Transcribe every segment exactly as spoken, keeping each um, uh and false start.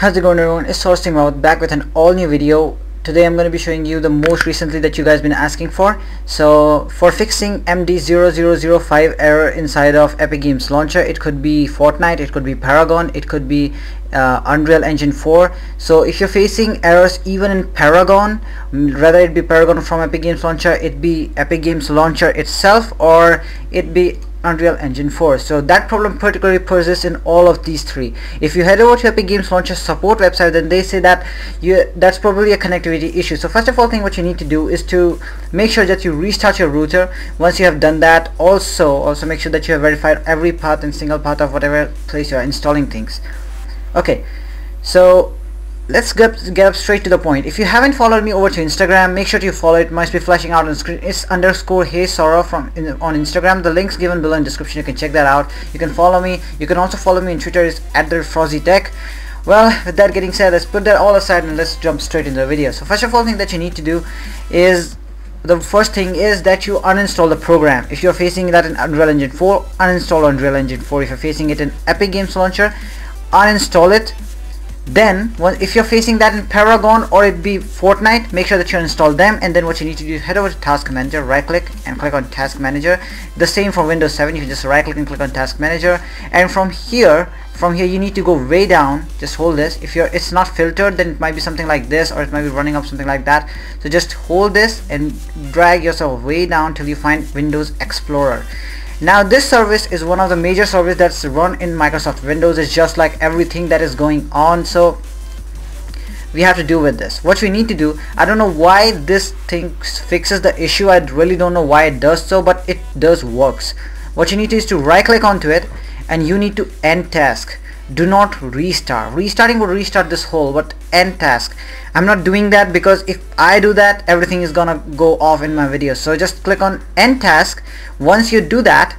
How's it going, everyone? It's FrostZTech back with an all new video. Today I'm going to be showing you the most recently that you guys been asking for. So for fixing M D zero zero zero five error inside of Epic Games Launcher, it could be Fortnite, it could be Paragon, it could be uh, Unreal Engine four. So if you're facing errors even in Paragon, whether it be Paragon from Epic Games Launcher, it be Epic Games Launcher itself, or it be Unreal Engine four. So that problem particularly persists in all of these three. If you head over to Epic Games Launcher support website, then they say that you that's probably a connectivity issue. So first of all thing what you need to do is to make sure that you restart your router. Once you have done that, also also make sure that you have verified every path and single path of whatever place you are installing things. Okay, so let's get, get up straight to the point. If you haven't followed me over to Instagram, make sure to follow it. Must be flashing out on screen. It's underscore Hey Sora from in, on Instagram. The link's given below in description. You can check that out. You can follow me. You can also follow me on Twitter. It's at the FrostZTech. Well, with that getting said, let's put that all aside and let's jump straight into the video. So first of all, thing that you need to do is the first thing is that you uninstall the program. If you're facing that in Unreal Engine four, uninstall Unreal Engine four. If you're facing it in Epic Games Launcher, uninstall it. Then if you're facing that in Paragon or it be Fortnite, make sure that you install them. And then what you need to do is head over to Task Manager, right click and click on Task Manager. The same for Windows seven, you can just right click and click on Task Manager. And from here from here you need to go way down. Just hold this. If you're it's not filtered, then it might be something like this, or it might be running up something like that. So just hold this and drag yourself way down till you find Windows Explorer. Now this service is one of the major services that's run in Microsoft Windows. It's just like everything that is going on, so we have to deal with this. What we need to do, I don't know why this thing fixes the issue, I really don't know why it does so, but it does works. What you need to do is to right click onto it and you need to end task. Do not restart. Restarting would restart this whole, but end task. I'm not doing that because if I do that, everything is gonna go off in my video. So just click on end task. Once you do that,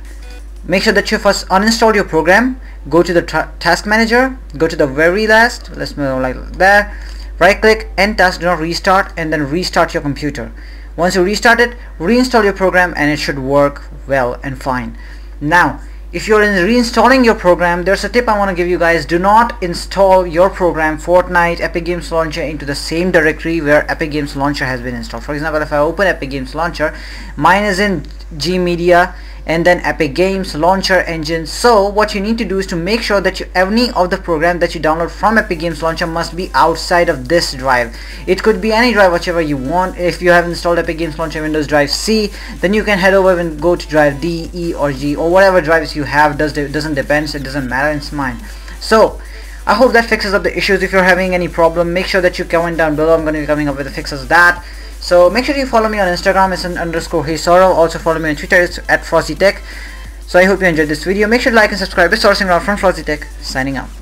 make sure that you first uninstall your program. Go to the task manager, go to the very last, let's move like there, right click, end task, do not restart, and then restart your computer. Once you restart it, reinstall your program and it should work well and fine. Now if you're in reinstalling your program, there's a tip I want to give you guys. Do not install your program, Fortnite, Epic Games Launcher, into the same directory where Epic Games Launcher has been installed. For example, if I open Epic Games Launcher, mine is in G Media and then Epic Games Launcher Engine. So what you need to do is to make sure that you, any of the program that you download from Epic Games Launcher must be outside of this drive. It could be any drive, whichever you want. If you have installed Epic Games Launcher Windows Drive C, then you can head over and go to Drive D, E, or G, or whatever drives you you have. Does it doesn't depend, so it doesn't matter, it's mine. So I hope that fixes up the issues. If you're having any problem, make sure that you comment down below. I'm going to be coming up with the fixes of that. So make sure you follow me on Instagram, it's an underscore Hey Sora. Also follow me on Twitter, it's at FrostZTech. So I hope you enjoyed this video. Make sure to like and subscribe. It's sourcing route from FrostZTech, signing out.